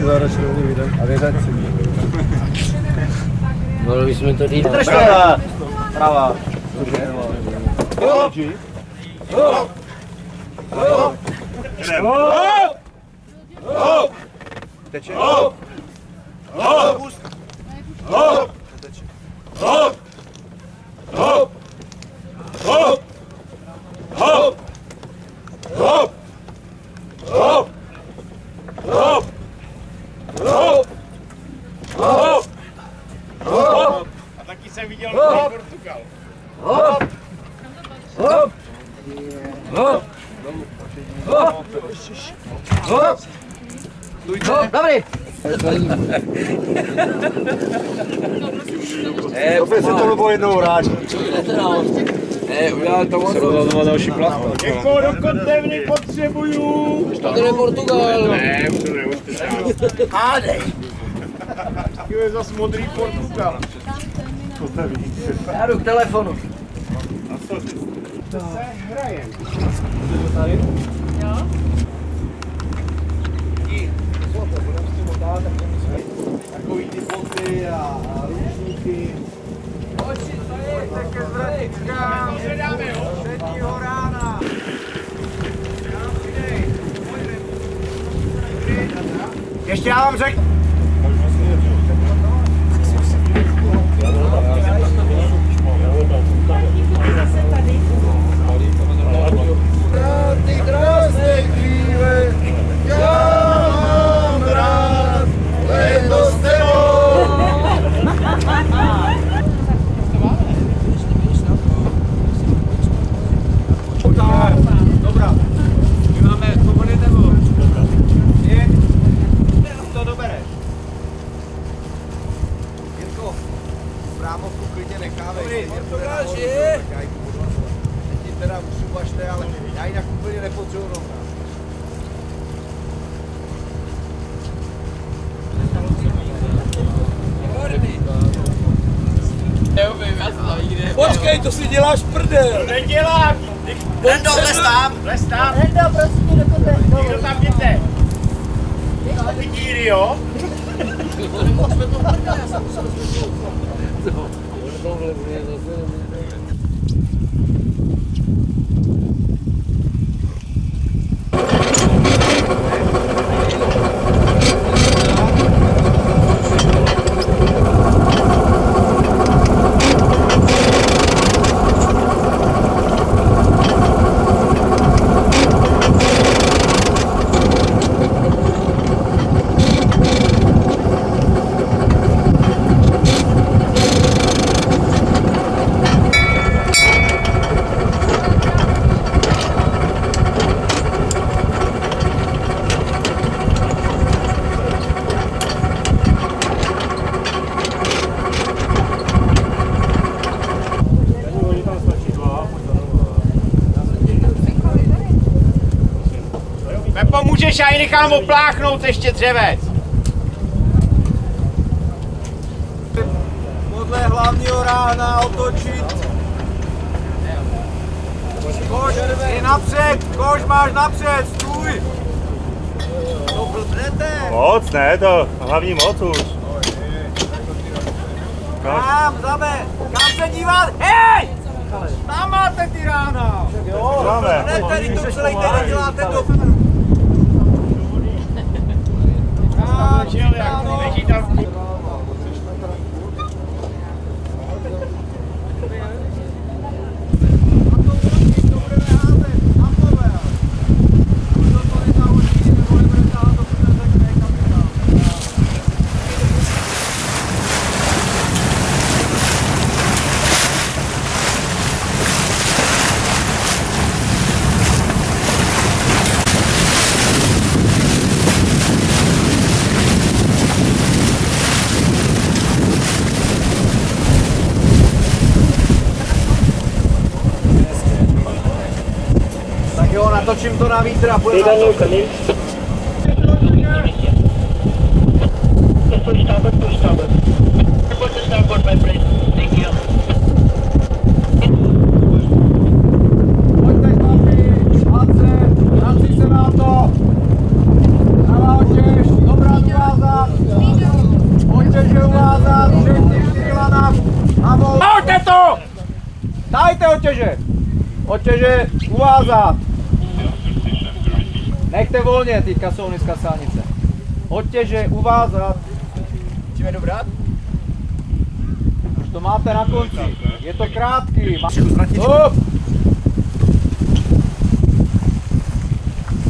taky záročnou vidím. A věřat si mi. Mohli bychom to dít. Drž to! Pravá. Teče? Teče. A taky jsem viděl Portugal. Dobrý! Opět se to bylo jednou hráč. Udělal to moc. Někoho do kontevny potřebuju. To je Portugal. Ne, už to nemusíte. Hádej. To je zas modrý Portugal. Já jdu k telefonu. A co ty? To se hraje. Jo. Takový ty boty a růžníky. Oči, pojďte ke zvratničkám. Třetího rána. Ještě já vám řeknu. Rád ty krásné chvíle. Já mám rád. Letos to si děláš prdel! Nedělám! Hendo, lestám! Lestám! Hendo, prosím, do kote! Někdo tam jděte! Ty díry, jo? Moc jsme to prdel, já jsem musel zvěděl. Můžeš, já ji nechám opláchnout ještě dřevec. Podle hlavního rána otočit. Koš, je napřed, koš máš napřed, stůj. To blbnete. Moc ne, to hlavní moc už. Kam, zabe, kam se dívat, hej! Tam máte ty rána. Jo, ne, tady to přelejte, neděláte to. Leží tam. Točím to na vítr a půjde na to. Pojďte chlapi, chlapce, vrací se vám to. Dobrá, děláte. Dajte otěže, uvázat. Nechte volně ty kasovny z kasálnice. Otěže, uvázat. Chceme dobrat? Už to máte na konci, je to krátký. Stop!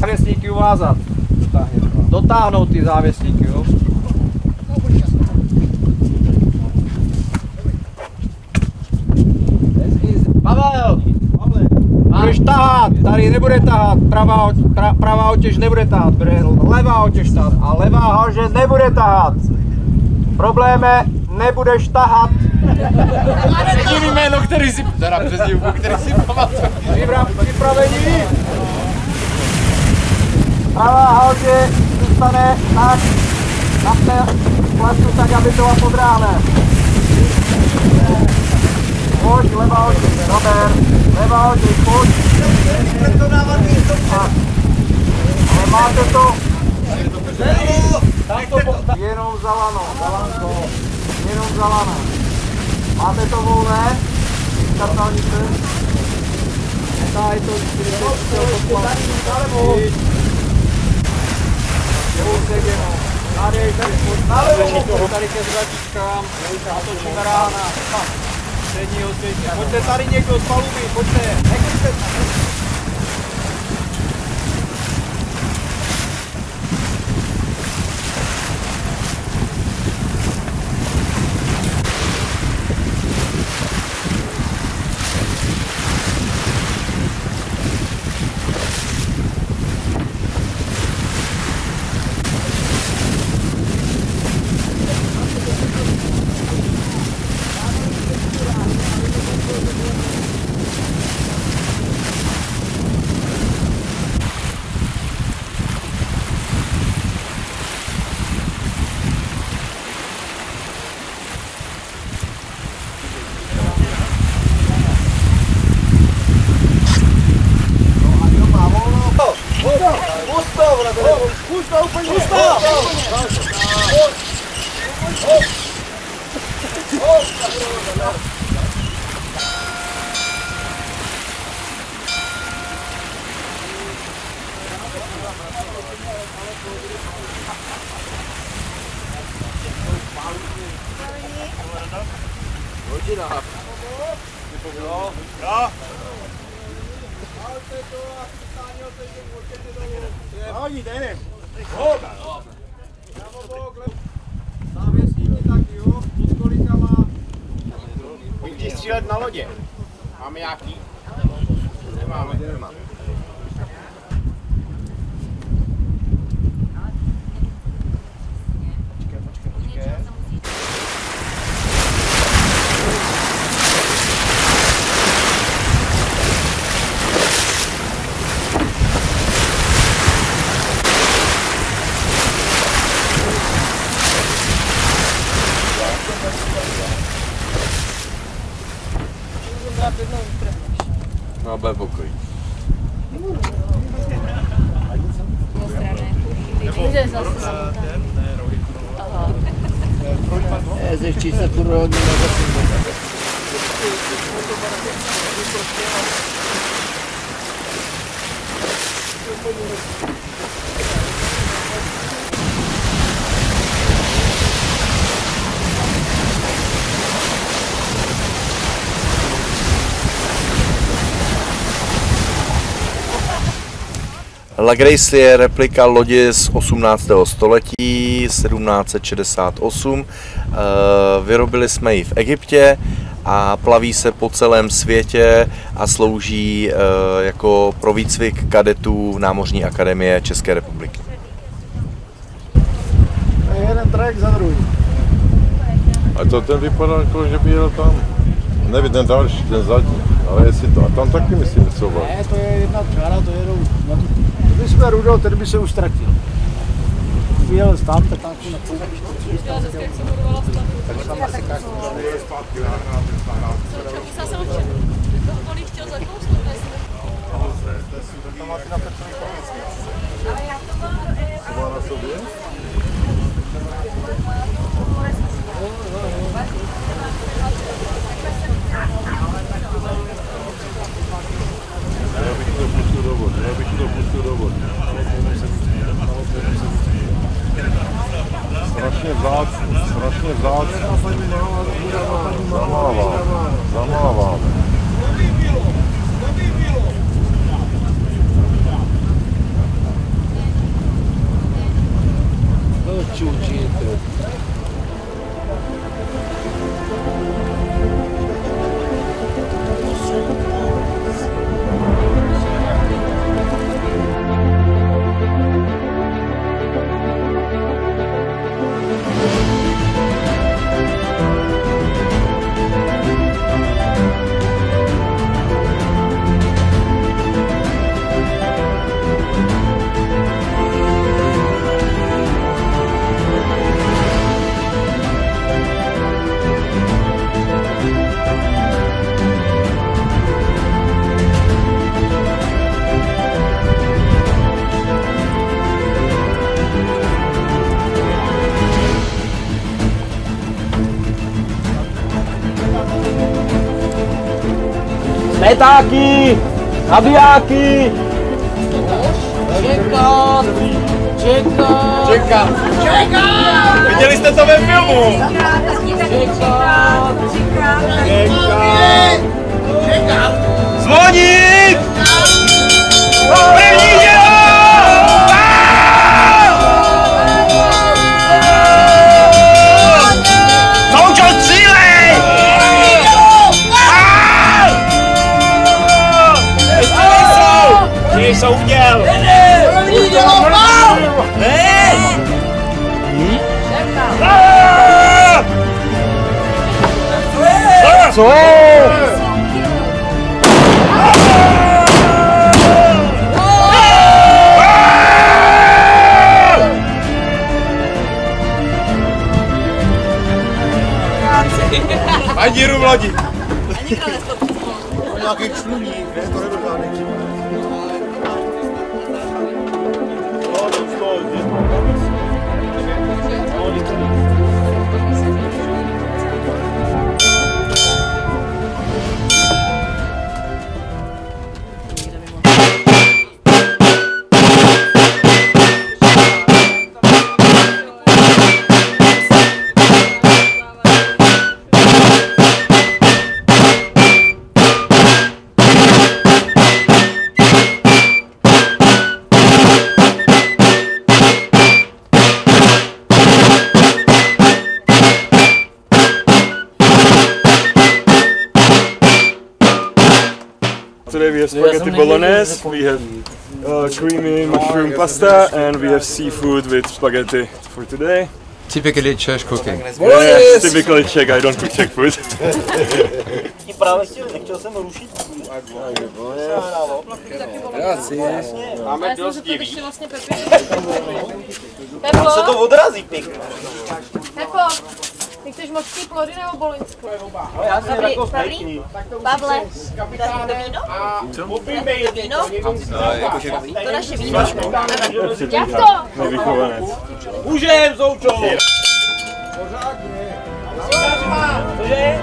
Závěsníky uvázat. Dotáhnout ty závěsníky, jo? Budeš tahat, tady nebude tahat, pravá otěž nebude tahat, bude levá otěž tahat a levá halže nebude tahat. Probléme, nebudeš tahat. Jediný jméno, který si, teda přezdívku, který si pamatuju. Připravení. Pravá halže zůstane na té plastu tak, aby to pod rámem. Pojď, levá otěž, Robert. Levá otěž, pojď. Ale máte to. Jenom za lano, jenom za lano. Máte to volné? Katalnice. Tady to 40. Jousek jenom. Nadejte, pojď tady ke zračičkám. Otočíme rána. Pojďte tady někdo z paluby, pojďte, nekličte tady. La Grace je replika lodi z 18. století 1768, vyrobili jsme ji v Egyptě a plaví se po celém světě a slouží jako pro výcvik kadetů Námořní akademie České republiky. Jeden trek za druhý. A to ten vypadá, že by jel tam. Nevím, ten další, ten zadní, ale jestli to. A tam taky myslím, co bylo. Ne, to je jedna čára, to jedou na tu. Když jsme Rudol, ten by se už ztratil. Vyjel tam, tak tam na to. Takže tam asi tak. Já jsem chtěl, kolik chtěl za kousku, to máte na pečový kousku. Ale já to mám. To má na sobě? No, Musimy zacząć. Zamalowane. Letáky, nabijáky. Čekám, čekám, čekám, čekám. Viděli jste to ve filmu? Čekám, čekám, čekám. Zvonit! První dělo! Jsou uděl! První dělo! Co je? A díru v lodi! A nikdo nestopí. To je nějaký čluník, ne? To nebyl žádný. Today we have spaghetti bolognese, we have creamy mushroom pasta, and we have seafood with spaghetti for today. Typically Czech cooking. Yes, typically Czech, I don't cook Czech food. Máme dost divý. Pepo, se to odrazí pěkně. Pepo, ty chceš mořský plody nebo boloňský? No já jsem jako vtejkný. Pavle, dáš mi to víno? Víno? To naše víno. Jak to? Nevychovanec. Můžem, Zoučo! Pořádně. Cože?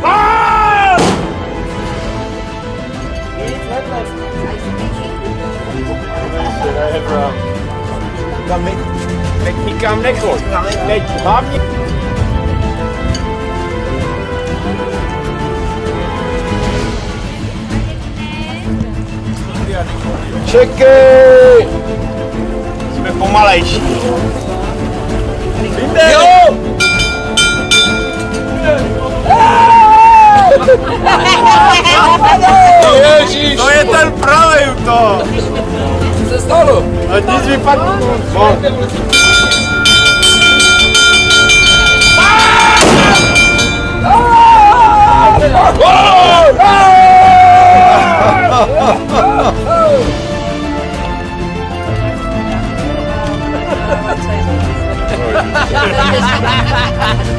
Pál! Nic, netlec. Tam teď nikam nechoď. Teď mám Čekej! Jsme pomalejší. Jo! Ježíš! To je ten pravý to! Co se stalo? A nic vypadlo. Thank you.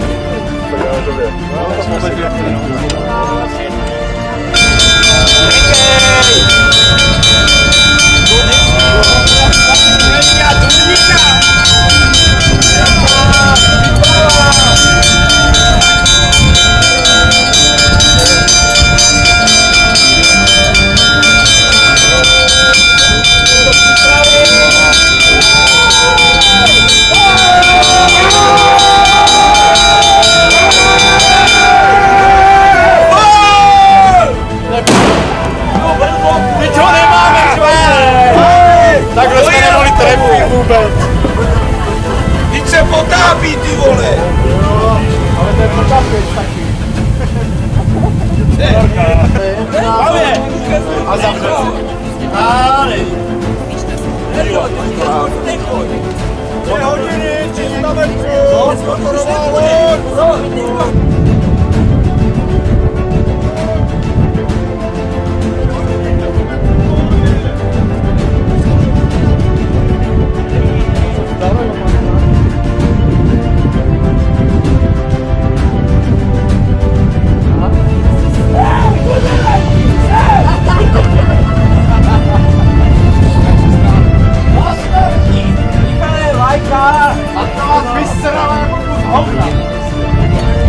A zawsze. Ale! Nie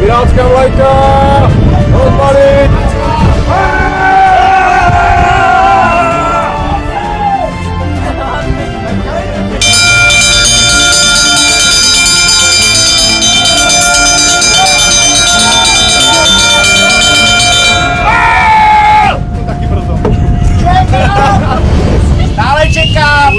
Pirátská vlajka! Odpalit! Taky brzo. Dále čekám!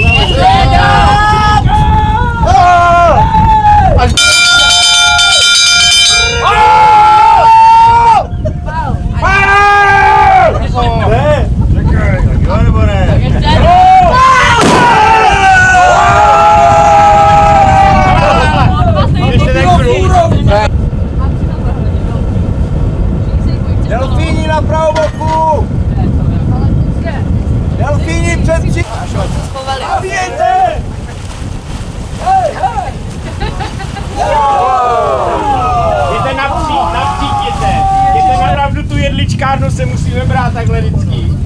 Jedličkárnu se musíme brát takhle vždycky.